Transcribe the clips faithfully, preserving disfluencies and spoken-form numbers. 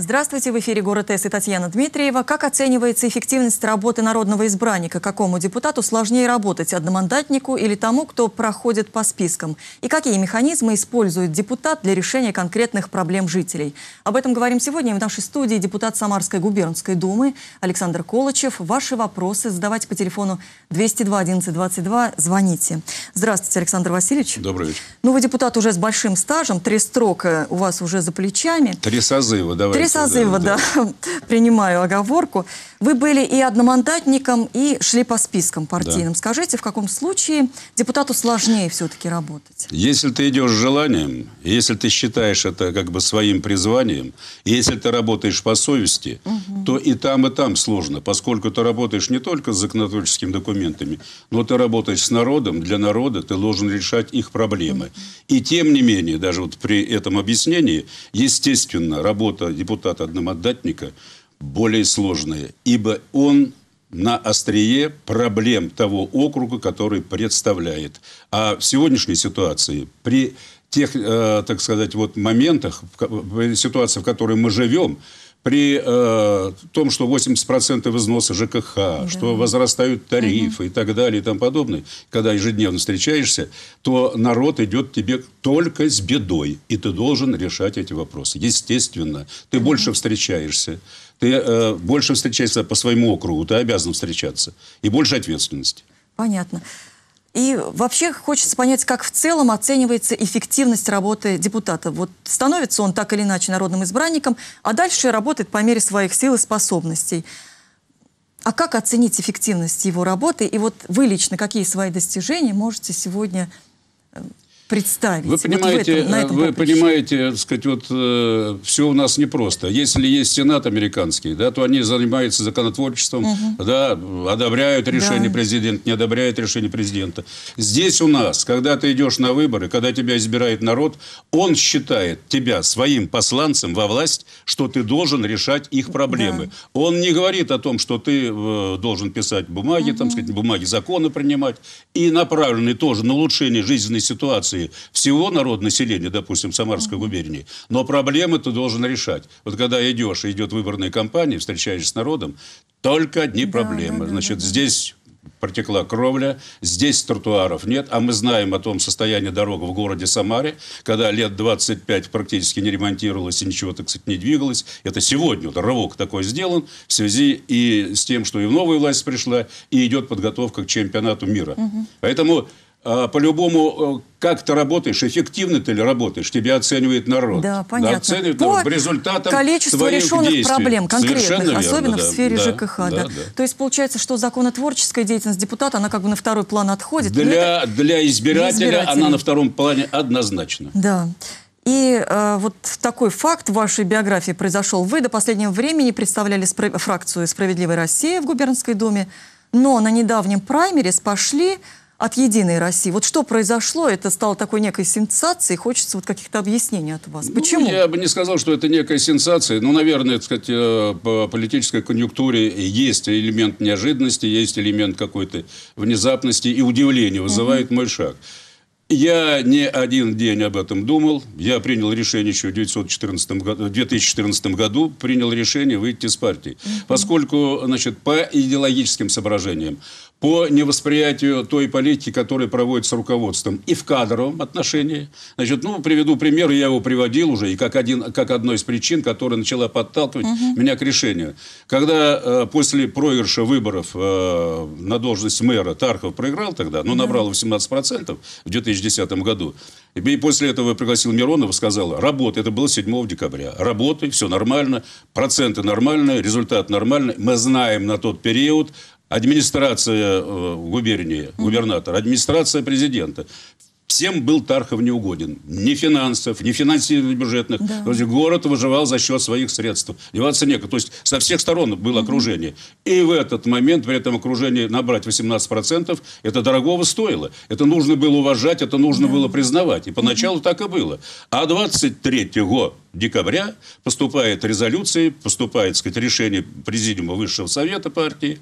Здравствуйте, в эфире «Город С» и Татьяна Дмитриева. Как оценивается эффективность работы народного избранника? Какому депутату сложнее работать, одномандатнику или тому, кто проходит по спискам? И какие механизмы использует депутат для решения конкретных проблем жителей? Об этом говорим сегодня в нашей студии депутат Самарской губернской думы Александр Колычев. Ваши вопросы задавайте по телефону двести два одиннадцать двадцать два, звоните. Здравствуйте, Александр Васильевич. Добрый вечер. Ну, вы депутат уже с большим стажем, три строка у вас уже за плечами. Три созыва, давайте. Три созыва, да, да. да, принимаю оговорку. Вы были и одномандатником, и шли по спискам партийным. Да. Скажите, в каком случае депутату сложнее все-таки работать? Если ты идешь с желанием, если ты считаешь это как бы своим призванием, если ты работаешь по совести, угу. то и там, и там сложно, поскольку ты работаешь не только с законотворческими документами, но ты работаешь с народом, для народа ты должен решать их проблемы. Угу. И тем не менее, даже вот при этом объяснении, естественно, работа депутата депутата-одномандатника более сложные, ибо он на острие проблем того округа, который представляет. А в сегодняшней ситуации, при тех, э, так сказать, вот моментах, в ситуации, в которой мы живем, при э, том, что восемьдесят процентов износа ЖКХ, да. что возрастают тарифы угу. и так далее и тому подобное, когда ежедневно встречаешься, то народ идет тебе только с бедой, и ты должен решать эти вопросы. Естественно, ты угу. больше встречаешься, ты э, больше встречаешься по своему округу, ты обязан встречаться, и больше ответственности. Понятно. И вообще хочется понять, как в целом оценивается эффективность работы депутата. Вот становится он так или иначе народным избранником, а дальше работает по мере своих сил и способностей. А как оценить эффективность его работы? И вот вы лично какие свои достижения можете сегодня представить? Вы понимаете, вот в этом, на этом вы понимаете, так сказать, вот, э, все у нас непросто. Если есть Сенат американский, да, то они занимаются законотворчеством, угу. да, одобряют решение да. президента, не одобряют решение президента. Здесь у нас, когда ты идешь на выборы, когда тебя избирает народ, он считает тебя своим посланцем во власть, что ты должен решать их проблемы. Да. Он не говорит о том, что ты э, должен писать бумаги, угу. там, сказать, бумаги, законы принимать, и направленный тоже на улучшение жизненной ситуации всего народа, населения, допустим, Самарской губернии, но проблемы ты должен решать. Вот когда идешь, идет выборная кампания, встречаешься с народом, только одни да, проблемы. Да, да, Значит, да, да. здесь протекла кровля, здесь тротуаров нет, а мы знаем о том состоянии дорог в городе Самаре, когда лет двадцать пять практически не ремонтировалось и ничего, так сказать, не двигалось. Это сегодня вот рывок такой сделан в связи и с тем, что и в новую власть пришла, и идет подготовка к чемпионату мира. Угу. Поэтому по-любому, как ты работаешь, эффективно ты ли работаешь, тебя оценивает народ. Да, понятно. Оценивает народ по результатам количеству решенных действий. Проблем, конкретных, верно, особенно да, в сфере да, ЖКХ. Да, да. Да. То есть получается, что законотворческая деятельность депутата, она как бы на второй план отходит. Для, для избирателя она на втором плане однозначно. Да. И э, вот такой факт в вашей биографии произошел. Вы до последнего времени представляли спра- фракцию «Справедливая Россия» в губернской думе, но на недавнем праймерис пошли от «Единой России». Вот что произошло? Это стало такой некой сенсацией. Хочется вот каких-то объяснений от вас. Почему? Ну, я бы не сказал, что это некая сенсация. Ну, наверное, так сказать, по политической конъюнктуре есть элемент неожиданности, есть элемент какой-то внезапности и удивления вызывает мой шаг. Я не один день об этом думал. Я принял решение еще в две тысячи четырнадцатом году, принял решение выйти из партии. Поскольку, значит, по идеологическим соображениям, по невосприятию той политики, которая проводится руководством и в кадровом отношении. Значит, ну, приведу пример, я его приводил уже, и как, один, как одной из причин, которая начала подталкивать угу. меня к решению. Когда э, после проигрыша выборов э, на должность мэра Тархов проиграл тогда, но ну, набрал восемнадцать процентов в две тысячи десятом году, и после этого пригласил Миронова, сказал, работай, это было седьмого декабря, работай, все нормально, проценты нормальные, результат нормальный, мы знаем на тот период, администрация губернии, губернатор, администрация президента. Всем был Тархов неугоден. Ни финансов, ни финансирования бюджетных. Да. То есть город выживал за счет своих средств. Деваться некуда. То есть со всех сторон было окружение. И в этот момент, при этом окружении, набрать восемнадцать процентов, это дорогого стоило. Это нужно было уважать, это нужно да. было признавать. И поначалу так и было. А двадцать третьего декабря поступает резолюция, поступает, так сказать, решение Президиума Высшего Совета партии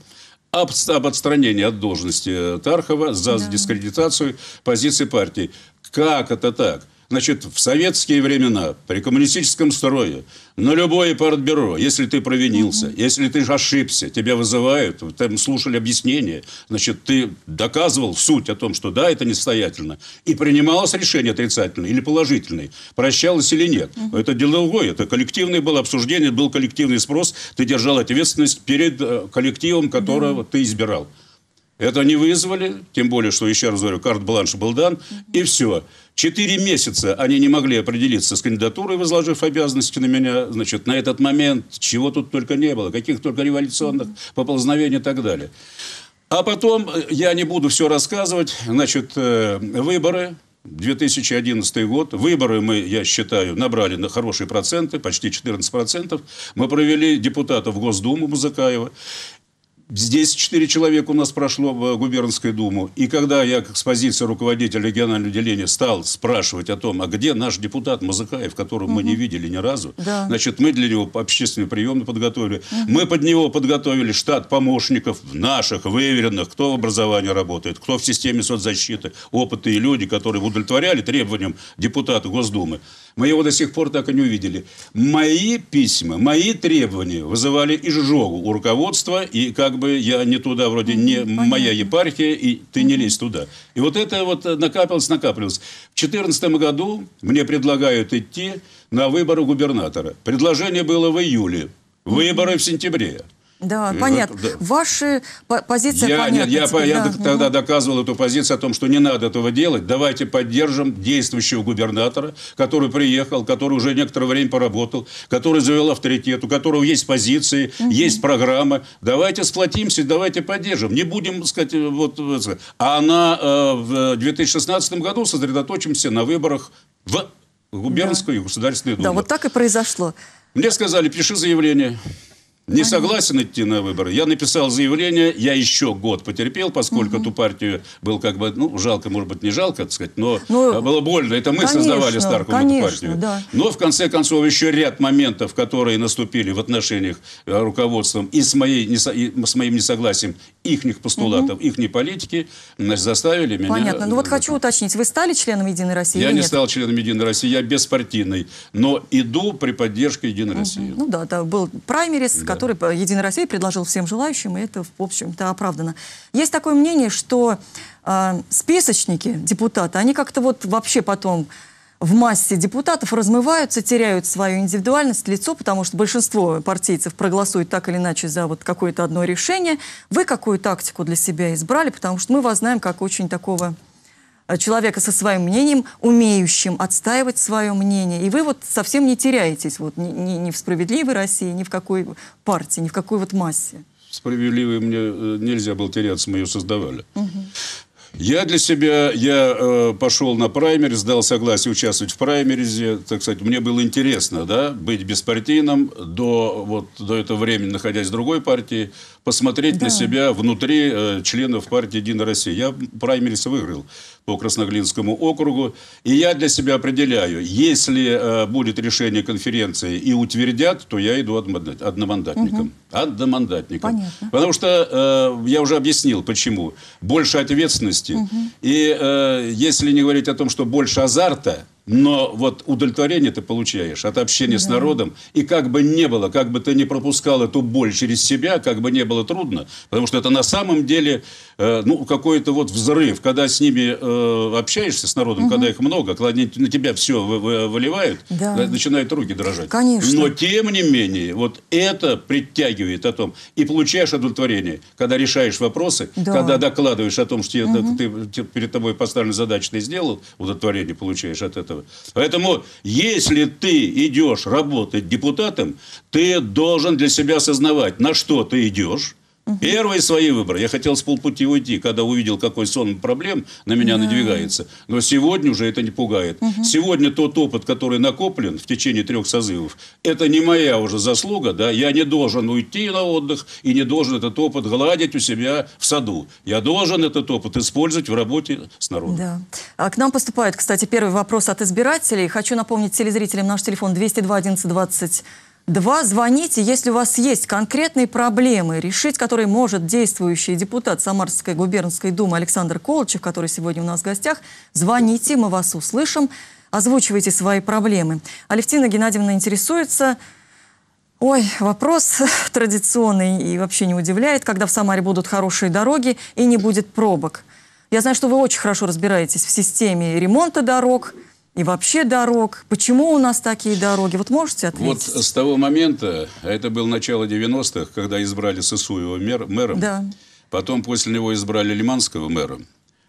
об отстранении от должности Тархова за да. дискредитацию позиции партии. Как это так? Значит, в советские времена, при коммунистическом строе, на любое партбюро, если ты провинился, Mm-hmm. если ты ошибся, тебя вызывают, там слушали объяснение, значит, ты доказывал суть о том, что да, это несостоятельно, и принималось решение отрицательное или положительное, прощалось или нет. Mm-hmm. Это деловое, это коллективное было обсуждение, был коллективный спрос, ты держал ответственность перед коллективом, которого Mm-hmm. ты избирал. Это не вызвали, тем более, что, еще раз говорю, карт-бланш был дан, Mm-hmm. и все. Четыре месяца они не могли определиться с кандидатурой, возложив обязанности на меня. Значит, на этот момент чего тут только не было, каких только революционных Mm-hmm. поползновений и так далее. А потом, я не буду все рассказывать, значит, выборы, две тысячи одиннадцатый год. Выборы мы, я считаю, набрали на хорошие проценты, почти четырнадцать процентов. Мы провели депутатов в Госдуму Мазыхаева. Здесь четыре человека у нас прошло в губернскую думу. И когда я, как с позиции руководителя регионального отделения, стал спрашивать о том, а где наш депутат Мазыхаев, которого угу. мы не видели ни разу, да. значит, мы для него общественный прием подготовили. Угу. Мы под него подготовили штат помощников наших, выверенных, кто в образовании работает, кто в системе соцзащиты, опытные люди, которые удовлетворяли требованиям депутата Госдумы. Мы его до сих пор так и не увидели. Мои письма, мои требования вызывали изжогу у руководства, и как бы я не туда, вроде mm-hmm, не понятно. Моя епархия, и ты mm-hmm. не лезь туда. И вот это вот накапливалось, накапливалось. В две тысячи четырнадцатом году мне предлагают идти на выборы губернатора. Предложение было в июле, выборы mm-hmm. в сентябре. Да, и понятно. Вот, да. Ваши позиции я, понятны. Нет, я, да. я тогда доказывал эту позицию о том, что не надо этого делать. Давайте поддержим действующего губернатора, который приехал, который уже некоторое время поработал, который завел авторитет, у которого есть позиции, угу. есть программа. Давайте сплотимся, давайте поддержим. Не будем, сказать, вот... А на, э, в две тысячи шестнадцатом году сосредоточимся на выборах в губернскую да. и Государственную Думу. Да, вот так и произошло. Мне сказали, пиши заявление. Не согласен идти на выборы. Я написал заявление, я еще год потерпел, поскольку угу. эту партию был как бы, ну, жалко, может быть, не жалко, так сказать, но ну, было больно. Это мы конечно, создавали Старкову конечно, эту партию. Да. Но, в конце концов, еще ряд моментов, которые наступили в отношениях э, руководством и с, моей, не, и с моим несогласием ихних постулатов, угу. ихней политики, значит, заставили меня... Понятно. Ну, вот хочу уточнить, вы стали членом «Единой России» Я или не нет? стал членом «Единой России», я беспартийный, но иду при поддержке «Единой угу. России». Ну да, да, был праймерис, да. который «Единая Россия» предложил всем желающим, и это, в общем-то, оправдано. Есть такое мнение, что э, списочники, депутаты, они как-то вот вообще потом в массе депутатов размываются, теряют свою индивидуальность, лицо, потому что большинство партийцев проголосуют так или иначе за вот какое-то одно решение. Вы какую тактику для себя избрали? Потому что мы вас знаем как очень такого... человека со своим мнением, умеющим отстаивать свое мнение. И вы вот совсем не теряетесь вот, ни, ни, ни в справедливой России, ни в какой партии, ни в какой вот массе. Справедливой мне нельзя было теряться, мы ее создавали. Угу. Я для себя, я э, пошел на праймериз, дал согласие участвовать в праймеризе. Так сказать, мне было интересно, да, быть беспартийным, до, вот, до этого времени, находясь в другой партии, посмотреть да. на себя внутри э, членов партии «Единая Россия». Я праймериз выиграл по Красноглинскому округу. И я для себя определяю, если э, будет решение конференции и утвердят, то я иду одномандатником. Угу. Одномандатником. Понятно. Потому что, э, я уже объяснил, почему. Больше ответственности. Угу. И э, если не говорить о том, что больше азарта, но вот удовлетворение ты получаешь от общения да. с народом. И как бы не было, как бы ты не пропускал эту боль через себя, как бы не было трудно. Потому что это на самом деле э, ну, какой-то вот взрыв. Когда с ними э, общаешься, с народом, угу. когда их много, когда они на тебя все вы, вы, выливают, да. начинают руки дрожать. Конечно. Но тем не менее, вот это притягивает о том. И получаешь удовлетворение, когда решаешь вопросы, да. когда докладываешь о том, что угу. ты, ты, перед тобой поставленную задачу ты сделал, удовлетворение получаешь от этого. Поэтому, если ты идешь работать депутатом, ты должен для себя осознавать, на что ты идешь. Угу. Первые свои выборы. Я хотел с полпути уйти, когда увидел, какой сон проблем на меня да. надвигается. Но сегодня уже это не пугает. Угу. Сегодня тот опыт, который накоплен в течение трех созывов, это не моя уже заслуга. Да? Я не должен уйти на отдых и не должен этот опыт гладить у себя в саду. Я должен этот опыт использовать в работе с народом. Да. А к нам поступает, кстати, первый вопрос от избирателей. Хочу напомнить телезрителям наш телефон двести два одиннадцать двадцать. Два, звоните, если у вас есть конкретные проблемы, решить которые может действующий депутат Самарской губернской думы Александр Колычев, который сегодня у нас в гостях, звоните, мы вас услышим. озвучивайте свои проблемы. Алевтина Геннадьевна интересуется... Ой, вопрос традиционный и вообще не удивляет, когда в Самаре будут хорошие дороги и не будет пробок. Я знаю, что вы очень хорошо разбираетесь в системе ремонта дорог и вообще дорог. Почему у нас такие дороги? Вот можете ответить? Вот с того момента, а это было начало девяностых, когда избрали Сысуева мэр, мэром, да. Потом после него избрали Лиманского мэром,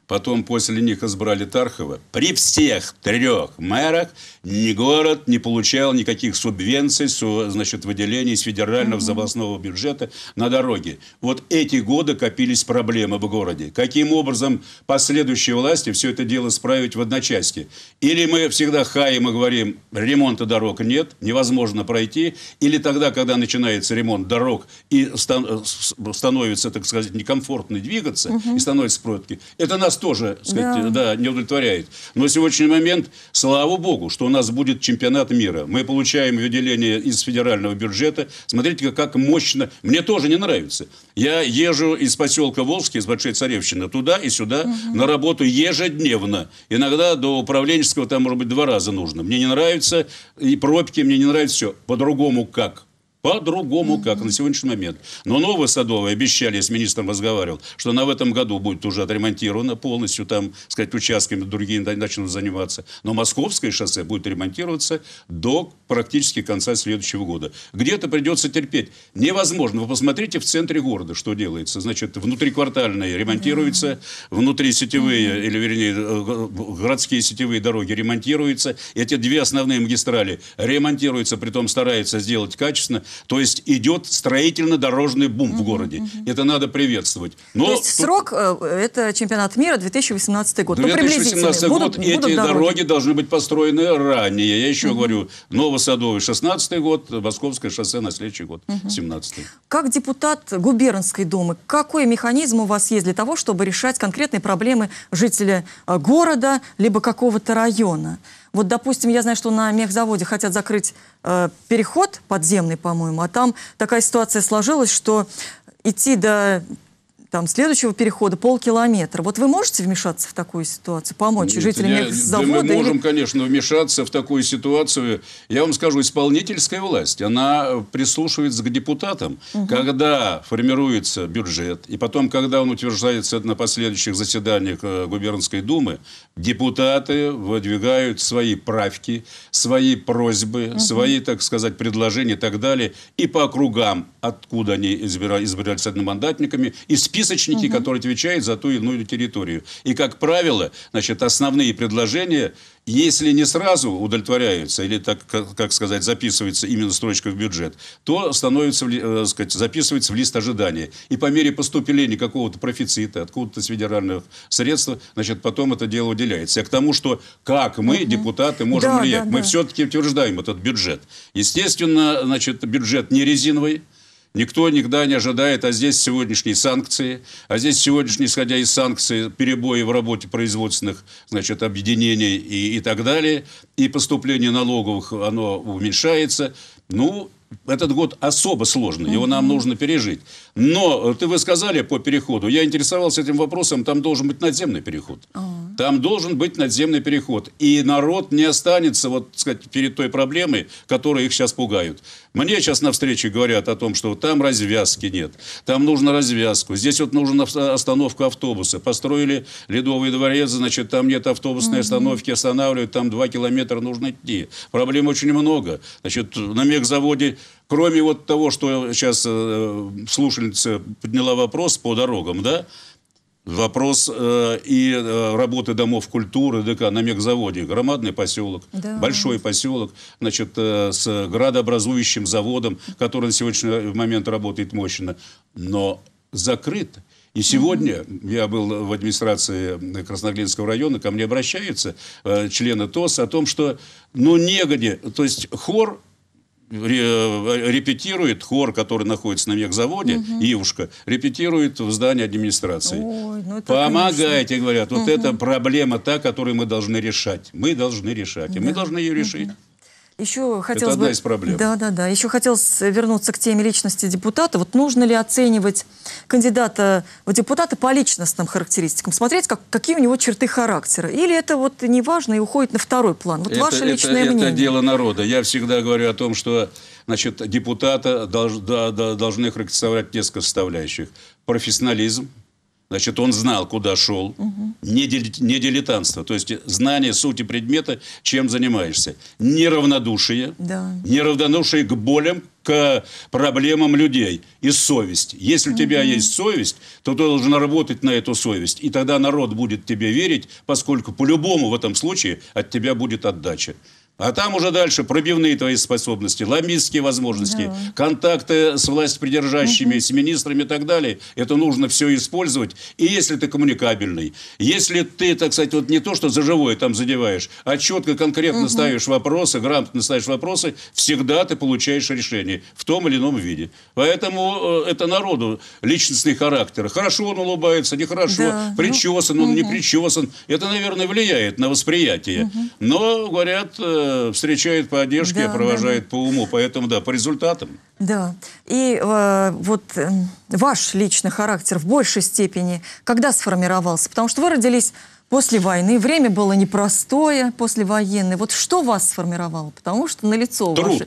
потом после них избрали Тархова. При всех трех мэрах ни город не получал никаких субвенций, значит, выделений из федерального, из областного бюджета на дороги. Вот эти годы копились проблемы в городе. Каким образом последующие власти все это дело справить в одночасье? Или мы всегда хаем и говорим, ремонта дорог нет, невозможно пройти, или тогда, когда начинается ремонт дорог и становится, так сказать, некомфортно двигаться, угу. и становятся пробки, это нас тоже, сказать, да. Да, не удовлетворяет. Но сегодняшний момент, слава богу, что у нас будет чемпионат мира. Мы получаем выделение из федерального бюджета. Смотрите, как мощно. Мне тоже не нравится. Я езжу из поселка Волжский, из Большой Царевщины, туда и сюда, угу. на работу ежедневно. Иногда до управленческого там, может быть, два раза нужно. Мне не нравится и пробки, мне не нравится все. По-другому как? По-другому как на сегодняшний момент. Но новые садовые обещали, я с министром разговаривал, что на в этом году будет уже отремонтировано полностью, там, сказать, участками другие начнут заниматься. Но Московское шоссе будет ремонтироваться до практически конца следующего года. Где-то придется терпеть. Невозможно. Вы посмотрите в центре города, что делается. Значит, внутриквартальные ремонтируются, внутрисетевые, или вернее, городские сетевые дороги ремонтируются. Эти две основные магистрали ремонтируются, притом стараются сделать качественно. То есть идет строительно-дорожный бум угу, в городе. Угу. Это надо приветствовать. Но то есть тут... срок это чемпионат мира две тысячи восемнадцатый год. две тысячи восемнадцатый ну, год будут, эти будут дороги. дороги должны быть построены ранее. Я еще угу. говорю, Новосадовый шестнадцатый год, Московское шоссе на следующий год, угу. семнадцатый. Как депутат губернской думы, какой механизм у вас есть для того, чтобы решать конкретные проблемы жителя города либо какого-то района? Вот, допустим, я знаю, что на мехзаводе хотят закрыть э, переход подземный, по-моему, а там такая ситуация сложилась, что идти до там, следующего перехода полкилометра. Вот вы можете вмешаться в такую ситуацию, помочь Нет, жителям я, мехзавода? Да мы можем, или... конечно, вмешаться в такую ситуацию. Я вам скажу, исполнительская власть, она прислушивается к депутатам, угу. когда формируется бюджет, и потом, когда он утверждается на последующих заседаниях губернской думы, депутаты выдвигают свои правки, свои просьбы, угу. свои, так сказать, предложения и так далее, и по округам, откуда они избирались одномандатниками, и список Списочники, угу. которые отвечают за ту или иную территорию. И, как правило, значит, основные предложения, если не сразу удовлетворяются, или, так, как, как сказать, записывается именно строчка в бюджет, то становится, э, сказать, записывается в лист ожидания. И по мере поступления какого-то профицита, откуда-то с федеральных средств, значит, потом это дело уделяется. А к тому, что как мы, угу. депутаты, можем да, влиять. Да, мы да. все-таки утверждаем этот бюджет. Естественно, значит, бюджет не резиновый. Никто никогда не ожидает, а здесь сегодняшние санкции, а здесь сегодняшние, исходя из санкций, перебои в работе производственных, значит, объединений и, и так далее, и поступление налоговых, оно уменьшается. Ну, этот год особо сложный, его нам нужно пережить. Но, ты вы сказали по переходу, я интересовался этим вопросом, там должен быть надземный переход. Там должен быть надземный переход. И народ не останется, вот, сказать, перед той проблемой, которая их сейчас пугают. Мне сейчас на встрече говорят о том, что там развязки нет, там нужно развязку, здесь вот нужна остановка автобуса. Построили Ледовый дворец, значит, там нет автобусной остановки, останавливают, там два километра нужно идти. Проблем очень много. Значит, на мехзаводе, кроме вот того, что сейчас э, слушательница подняла вопрос по дорогам, да, вопрос э, и э, работы домов культуры ДК на мехзаводе. Громадный поселок, да. большой поселок, значит, э, с градообразующим заводом, который на сегодняшний момент работает мощно, но закрыт. И сегодня mm-hmm. я был в администрации Красноглинского района, ко мне обращаются э, члены ТОС о том, что ну негодя, то есть хор... репетирует хор, который находится на мехзаводе, угу. Ивушка, репетирует в здании администрации. Ой, ну это помогайте, конечно. Говорят, вот угу. это проблема та, которую мы должны решать. Мы должны решать, угу. и мы должны ее решить. Угу. Еще хотелось Это одна бы... из проблем. Да, да, да. Еще хотелось вернуться к теме личности депутата. Вот нужно ли оценивать кандидата в депутаты по личностным характеристикам? Смотреть, как, какие у него черты характера? Или это вот неважно и уходит на второй план? Вот это, ваше личное это, мнение. Это дело народа. Я всегда говорю о том, что значит, депутата долж, да, да, должны характеризовать несколько составляющих. Профессионализм. Значит, он знал, куда шел. Угу. Не, дили, не дилетантство. То есть, знание сути предмета, чем занимаешься. Неравнодушие. Да. Неравнодушие к болям, к проблемам людей. И совесть. Если угу. у тебя есть совесть, то ты должен работать на эту совесть. И тогда народ будет тебе верить, поскольку по-любому в этом случае от тебя будет отдача. А там уже дальше пробивные твои способности, лоббистские возможности, да. контакты с властепридержащими, угу. с министрами и так далее. Это нужно все использовать. И если ты коммуникабельный, если ты, так сказать, вот не то, что за живое там задеваешь, а четко, конкретно угу. ставишь вопросы, грамотно ставишь вопросы, всегда ты получаешь решение в том или ином виде. Поэтому это народу личностный характер. Хорошо он улыбается, нехорошо, да. причесан он, угу. не причесан. Это, наверное, влияет на восприятие. Угу. Но, говорят... встречает по одежке, да, провожает да. по уму. Поэтому, да, по результатам. Да. И э, вот э, ваш личный характер в большей степени когда сформировался? Потому что вы родились после войны, время было непростое послевоенное. Вот что вас сформировало? Потому что налицо ваш...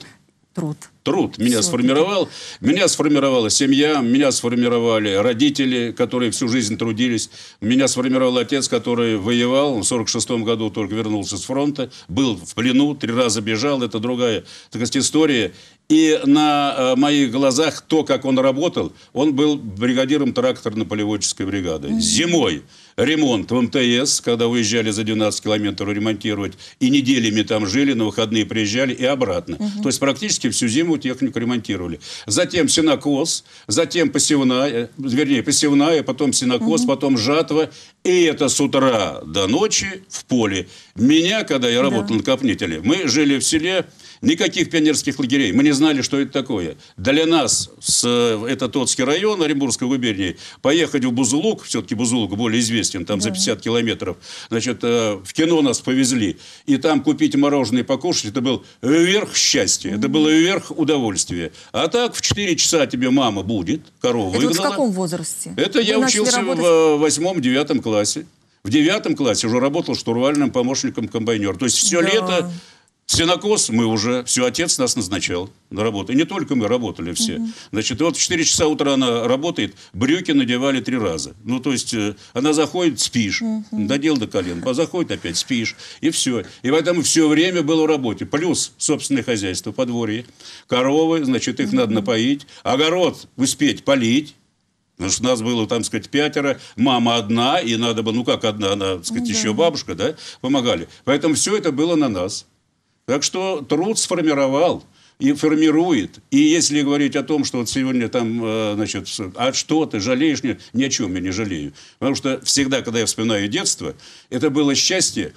Труд. Труд. Меня Все сформировал. Труд. Меня сформировала семья, меня сформировали родители, которые всю жизнь трудились. Меня сформировал отец, который воевал. Он в сорок шестом году только вернулся с фронта. Был в плену, три раза бежал. Это другая, так сказать, история. И на моих глазах то, как он работал, он был бригадиром тракторно-полеводческой бригады. Mm-hmm. Зимой ремонт в эм тэ эс, когда уезжали за двенадцать километров ремонтировать, и неделями там жили, на выходные приезжали и обратно. Mm-hmm. То есть практически всю зиму технику ремонтировали. Затем сенокос, затем посевная, вернее, посевная, потом сенокос, mm-hmm. потом жатва. И это с утра до ночи в поле. Меня, когда я работал yeah. на копнителе, мы жили в селе. Никаких пионерских лагерей. Мы не знали, что это такое. Для нас, с, это Тотский район Оренбургской губернии, поехать в Бузулук, все-таки Бузулук более известен, там да. за пятьдесят километров, значит, в кино нас повезли, и там купить мороженое и покушать, это был верх счастья, mm-hmm. это было верх удовольствия. А так в четыре часа тебе мама будет, корову это выгнала. Это вот в каком возрасте? Это Вы я учился работать... в восьмом-девятом классе. В девятом классе уже работал штурвальным помощником комбайнера. То есть все да. лето... Сенокос мы уже, все, отец нас назначал на работу. И не только мы, работали все. Mm-hmm. Значит, вот в четыре часа утра она работает, брюки надевали три раза. Ну, то есть, она заходит, спишь, mm-hmm. надел до колен, заходит опять, спишь, и все. И поэтому все время было в работе. Плюс собственное хозяйство, подворье, коровы, значит, их mm-hmm. надо напоить, огород успеть полить. Потому что нас было, там, сказать, пятеро, мама одна, и надо было, ну как одна, она, так сказать, mm-hmm. еще бабушка, да, помогали. Поэтому все это было на нас. Так что труд сформировал и формирует. И если говорить о том, что вот сегодня там, значит, а что ты жалеешь, нет, ни о чем я не жалею. Потому что всегда, когда я вспоминаю детство, это было счастье.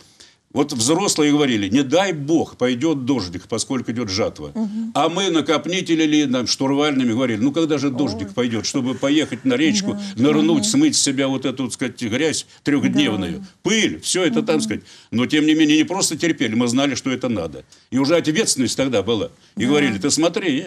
Вот взрослые говорили, не дай бог, пойдет дождик, поскольку идет жатва. Угу. А мы накопнители или нам, штурвальными говорили, ну когда же дождик Ой. пойдет, чтобы поехать на речку, да. нырнуть, угу. смыть с себя вот эту, так сказать, грязь трехдневную, да. пыль, все это угу. там, сказать. Но тем не менее не просто терпели, мы знали, что это надо. И уже ответственность тогда была. И да. говорили, ты смотри.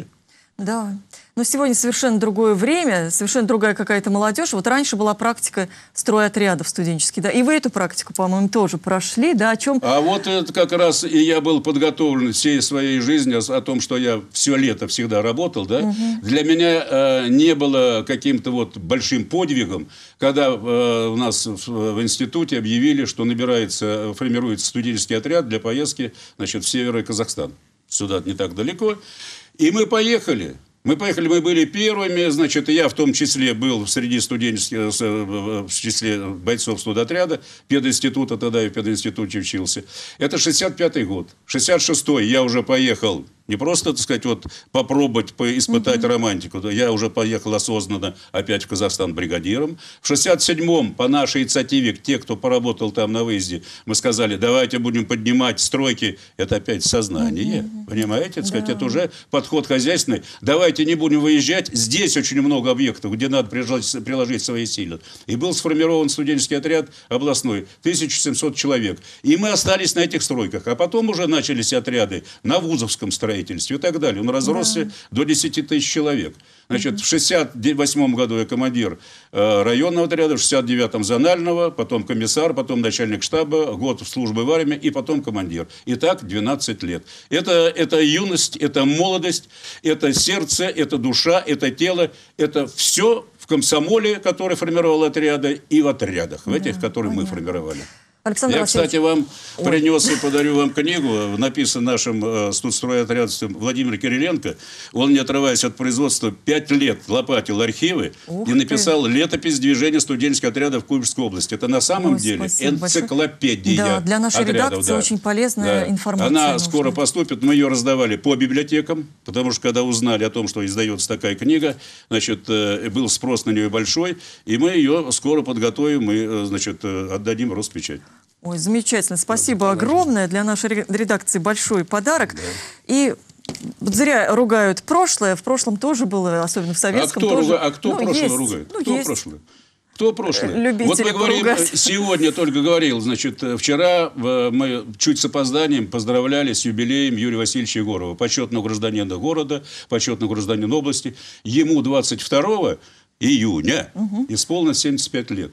Да. Но сегодня совершенно другое время, совершенно другая какая-то молодежь. Вот раньше была практика стройотрядов студенческих, да, и вы эту практику, по-моему, тоже прошли, да, о чем... А вот это как раз и я был подготовлен всей своей жизнью о том, что я все лето всегда работал, да. Угу. Для меня э, не было каким-то вот большим подвигом, когда э, у нас в, в институте объявили, что набирается, формируется студенческий отряд для поездки, значит, в Северный Казахстан. Сюда не так далеко. И мы поехали. Мы поехали, мы были первыми, значит, я в том числе был среди студенческих, в числе бойцов студотряда, пединститута, тогда я в пединституте учился. Это шестьдесят пятый год. шестьдесят шестой я уже поехал Не просто, так сказать, вот попробовать испытать mm-hmm. романтику. Я уже поехал осознанно опять в Казахстан бригадиром. В шестьдесят седьмом по нашей инициативе, те, кто поработал там на выезде, мы сказали, давайте будем поднимать стройки. Это опять сознание. Mm-hmm. Понимаете? Так сказать, yeah. Это уже подход хозяйственный. Давайте не будем выезжать. Здесь очень много объектов, где надо приложить, приложить свои силы. И был сформирован студенческий отряд областной. тысяча семьсот человек. И мы остались на этих стройках. А потом уже начались отряды на вузовском строительстве и так далее. Он разросся да. до десяти тысяч человек. Значит, mm-hmm. в шестьдесят восьмом году я командир э, районного отряда, в шестьдесят девятом зонального, потом комиссар, потом начальник штаба, год службы в армии и потом командир. И так двенадцать лет. Это, это юность, это молодость, это сердце, это душа, это тело, это все в комсомоле, который формировал отряды, и в отрядах, в этих, да, которые понятно. Мы формировали. Александр Я, Васильевич... кстати, вам Ой. принес и подарю вам книгу, написанную нашим э, студстройотрядцем Владимиром Кириленко. Он, не отрываясь от производства, пять лет лопатил архивы Ух и написал ты. летопись движения студенческих отрядов в Куйбышевской области. Это на самом Ой, деле энциклопедия да, для нашей отрядов, редакции да. очень полезная да. информация. Она нужна. Скоро поступит. Мы ее раздавали по библиотекам, потому что когда узнали о том, что издается такая книга, значит, э, был спрос на нее большой, и мы ее скоро подготовим и э, значит, э, отдадим Роспечать. Ой, замечательно. Спасибо огромное. Для нашей редакции большой подарок. Да. И зря ругают прошлое. В прошлом тоже было, особенно в советском. А кто, тоже... руга... а кто ну, прошлое есть. ругает? Ну, кто есть. прошлое? Кто прошлое? Любители вот мы говорим, поругать. Сегодня только говорил, значит, вчера мы чуть с опозданием поздравляли с юбилеем Юрия Васильевича Егорова, почетного гражданина города, почетного гражданина области. Ему двадцать второго июня угу. исполнилось семьдесят пять лет.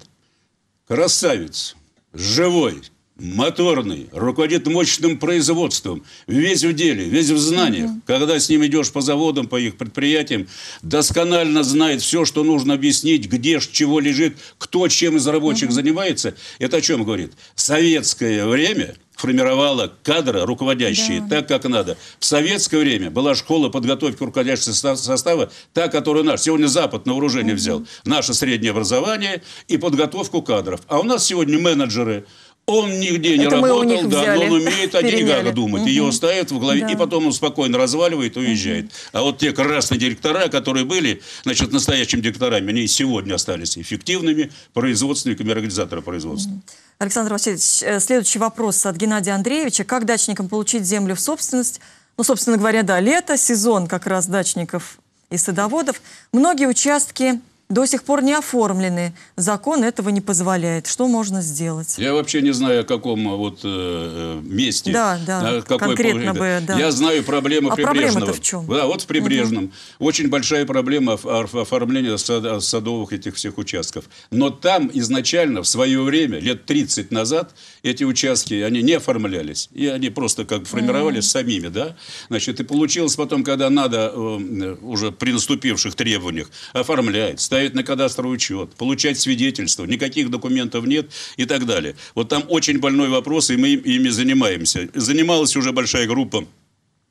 Красавец. Живой, моторный, руководит мощным производством, весь в деле, весь в знаниях. Mm-hmm. Когда с ним идешь по заводам, по их предприятиям, досконально знает все, что нужно объяснить, где чего лежит, кто чем из рабочих mm-hmm. занимается. Это о чем говорит? Советское время формировала кадры руководящие да. так, как надо. В советское время была школа подготовки руководящего состава, та, которую наш. Сегодня Запад на вооружение mm-hmm. взял. Наше среднее образование и подготовку кадров. А у нас сегодня менеджеры. Он нигде не Это работал, да, но он умеет о деньгах думать. Угу. Ее ставят в голове, да. и потом он спокойно разваливает и уезжает. Угу. А вот те красные директора, которые были, значит, настоящими директорами, они и сегодня остались эффективными производственниками, организатора производства. Угу. Александр Васильевич, следующий вопрос от Геннадия Андреевича. Как дачникам получить землю в собственность? Ну, собственно говоря, да, лето, сезон как раз дачников и садоводов. Многие участки... до сих пор не оформлены. Закон этого не позволяет. Что можно сделать? Я вообще не знаю, о каком вот, э, месте. Да, да, конкретно бы, да. Я знаю проблему а Прибрежного. А проблема-то в чем? Да, вот в Прибрежном. Угу. Очень большая проблема оформления сад, садовых этих всех участков. Но там изначально, в свое время, лет тридцать назад, эти участки, они не оформлялись. И они просто как формировались угу. самими, да? Значит, и получилось потом, когда надо, э, уже при наступивших требованиях, оформлять, ставить на кадастровый учет, получать свидетельство, никаких документов нет и так далее. Вот там очень больной вопрос, и мы ими занимаемся. Занималась уже большая группа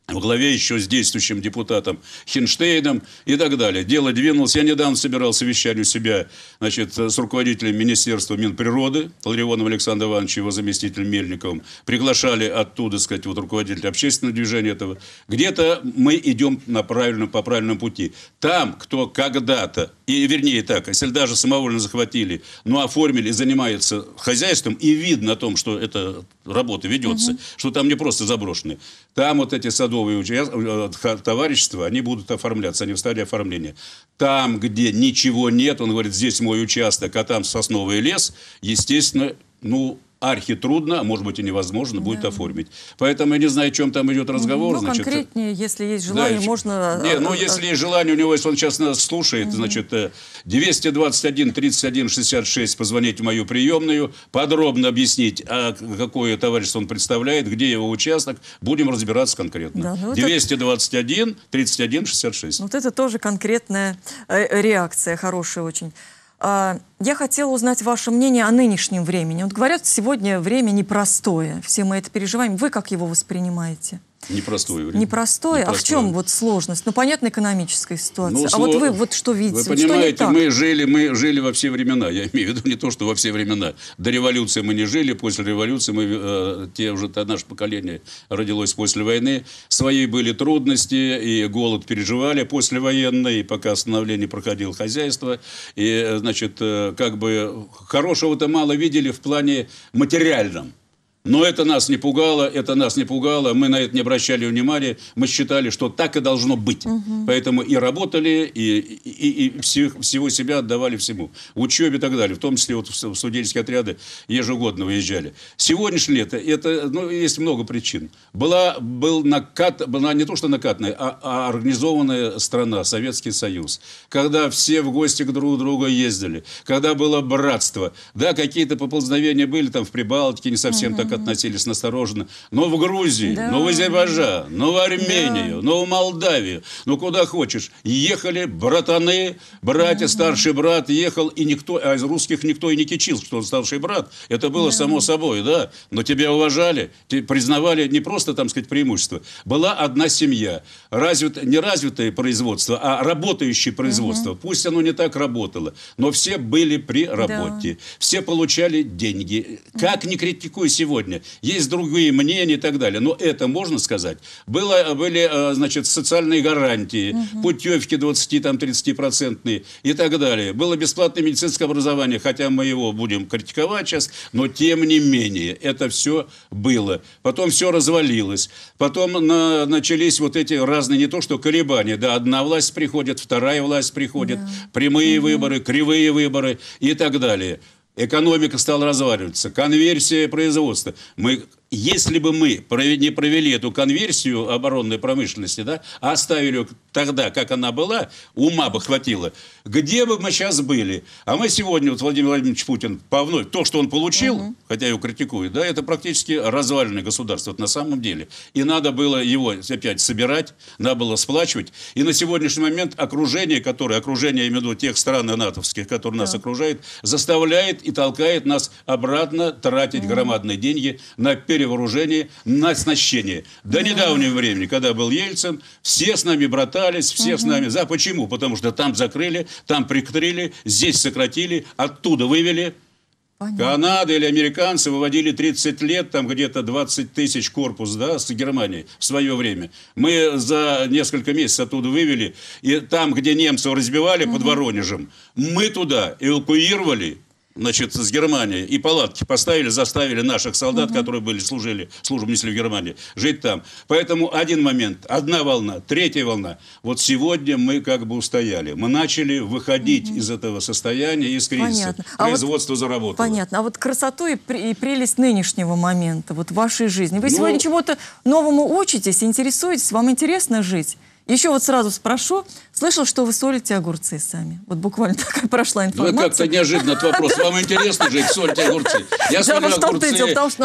во главе еще с действующим депутатом Хинштейном и так далее. Дело двинулось. Я недавно собирал совещание у себя, значит, с руководителем Министерства Минприроды, Ларионовым Александром Ивановичем, его заместителем Мельниковым. Приглашали оттуда, так сказать, вот руководителя общественного движения этого. Где-то мы идем на правильном, по правильному пути. Там, кто когда-то, и вернее так, если даже самовольно захватили, но оформили, занимается хозяйством, и видно о том, что эта работа ведется, угу. что там не просто заброшены. Там вот эти сады, товарищества, они будут оформляться, они в стадии оформления. Там, где ничего нет, он говорит, здесь мой участок, а там сосновый лес, естественно, ну, архи трудно, а может быть и невозможно да. будет оформить. Поэтому я не знаю, о чем там идет разговор. Ну, значит, конкретнее, если есть желание, да, можно... Не, ну, если есть желание у него, если он сейчас нас слушает, угу. значит, двести двадцать один тридцать один шестьдесят шесть позвонить в мою приемную, подробно объяснить, а какое товарищество он представляет, где его участок, будем разбираться конкретно. Да, ну, двести двадцать один тридцать один шестьдесят шесть. Вот это тоже конкретная реакция, хорошая очень. Я хотела узнать ваше мнение о нынешнем времени. Вот говорят, сегодня время непростое. Все мы это переживаем. Вы как его воспринимаете? Непростое время. Непростое? Непростое. А в чем вот сложность? Ну, понятно, экономическая ситуация. Ну, а сло... вот вы вот что видите? Вы понимаете, что мы, жили, мы жили во все времена. Я имею в виду не то, что во все времена. До революции мы не жили, после революции мы, э, те уже -то, наше поколение родилось после войны. Свои были трудности, и голод переживали послевоенный, и пока становление проходило хозяйство. И, значит, э, как бы хорошего-то мало видели в плане материальном. Но это нас не пугало, это нас не пугало, мы на это не обращали внимания, мы считали, что так и должно быть. Угу. Поэтому и работали, и, и, и всех, всего себя отдавали всему. В учебе и так далее, в том числе вот в студенческие отряды ежегодно выезжали. Сегодняшнее лето, это, ну, есть много причин. Была, был накат, была не то что накатная, а, а организованная страна, Советский Союз. Когда все в гости к друг другу ездили, когда было братство. Да, какие-то поползновения были там в Прибалтике, не совсем угу. так относились настороженно, но в Грузии, да. но в Азербайджан, но в Армению, да. но в Молдавию, ну куда хочешь. Ехали братаны, братья, да. старший брат ехал, и никто, а из русских никто и не кичил, что он старший брат. Это было да. само собой, да, но тебя уважали, признавали не просто, там сказать, преимущество. Была одна семья, развит, не развитое производство, а работающее производство. Угу. Пусть оно не так работало, но все были при работе, да. все получали деньги. Как не критикуй сегодня, есть другие мнения и так далее. Но это можно сказать. Было, были, значит, социальные гарантии, угу. путевки двадцати-тридцатипроцентные и так далее. Было бесплатное медицинское образование, хотя мы его будем критиковать сейчас, но тем не менее это все было. Потом все развалилось. Потом на, начались вот эти разные, не то что колебания. Да, одна власть приходит, вторая власть приходит, да. прямые угу. выборы, кривые выборы и так далее. Экономика стала разваливаться, конверсия производства. Мы, если бы мы не провели эту конверсию оборонной промышленности, да, а оставили ее тогда, как она была, ума бы хватило, где бы мы сейчас были? А мы сегодня, вот Владимир Владимирович Путин, по вновь, то, что он получил, угу. хотя его критикуют, да, это практически разваленное государство вот на самом деле. И надо было его опять собирать, надо было сплачивать. И на сегодняшний момент окружение, которое, окружение именно тех стран натовских, которые да. нас окружают, заставляет и толкает нас обратно тратить mm. громадные деньги на перевооружение, на оснащение. До mm. недавнего времени, когда был Ельцин, все с нами братались, все mm -hmm. с нами. За почему? Потому что там закрыли, там прикрыли, здесь сократили, оттуда вывели. Понятно. Канада или американцы выводили тридцать лет, там где-то двадцать тысяч корпус, да, с Германии в свое время. Мы за несколько месяцев оттуда вывели, и там, где немцев разбивали mm -hmm. под Воронежем, мы туда эвакуировали. Значит, с Германии. И палатки поставили, заставили наших солдат, угу. которые были, служили, службу несли в Германии, жить там. Поэтому один момент, одна волна, третья волна. Вот сегодня мы как бы устояли. Мы начали выходить угу. из этого состояния, из кризиса. Понятно. Производство а вот, заработало. Понятно. А вот красоту и, при, и прелесть нынешнего момента, вот вашей жизни. Вы ну, сегодня чему-то новому учитесь, интересуетесь, вам интересно жить? Еще вот сразу спрошу, слышал, что вы солите огурцы сами. Вот буквально такая прошла информация. Ну, как-то неожиданно этот вопрос. Вам интересно жить, солите огурцы? Я солю огурцы,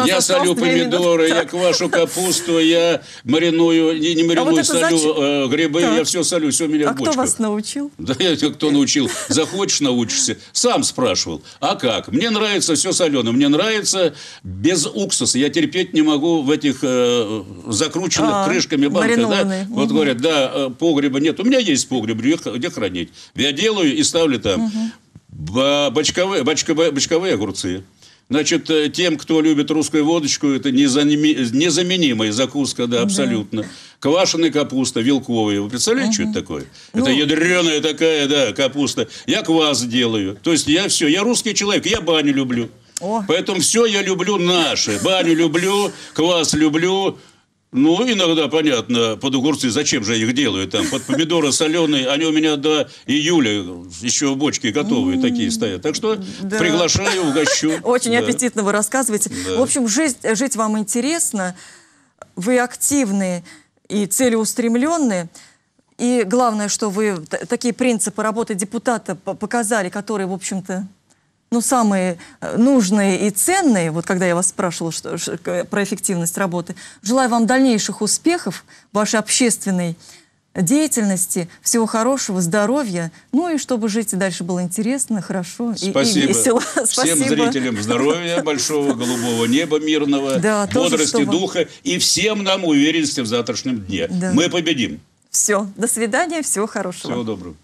я солю помидоры, я квашу капусту, я мариную, не мариную, солю грибы, я все солю, все у меня в бочках. А кто вас научил? Да, кто научил. Захочешь, научишься. Сам спрашивал. А как? Мне нравится все соленое, мне нравится без уксуса. Я терпеть не могу в этих закрученных крышками банках. Вот говорят, да, погреба нет. У меня есть погреб, где хранить. Я делаю и ставлю там. Угу. Бочковые, бочковые, бочковые огурцы. Значит, тем, кто любит русскую водочку, это незаменимая закуска, да, абсолютно. Да. Квашеная капуста, вилковая. Вы представляете, угу. что это такое? Ну... Это ядреная такая, да, капуста. Я квас делаю. То есть я все. Я русский человек, я баню люблю. О. Поэтому все я люблю наше. Баню люблю, квас люблю. Ну, иногда, понятно, под огурцы, зачем же я их делаю там, под помидоры соленые, они у меня до июля еще в бочке готовые такие стоят. Так что да. приглашаю, угощу. Очень да. аппетитно вы рассказываете. Да. В общем, жить, жить вам интересно, вы активные и целеустремленные. И главное, что вы такие принципы работы депутата показали, которые, в общем-то... Ну, самые нужные и ценные, вот когда я вас спрашивала что, про эффективность работы. Желаю вам дальнейших успехов в вашей общественной деятельности, всего хорошего, здоровья. Ну и чтобы жить и дальше было интересно, хорошо и, и весело. Всем Спасибо. Зрителям здоровья, большого голубого неба мирного, да, бодрости тоже, чтобы... духа. И всем нам уверенности в завтрашнем дне. Да. Мы победим. Все. До свидания. Всего хорошего. Всего доброго.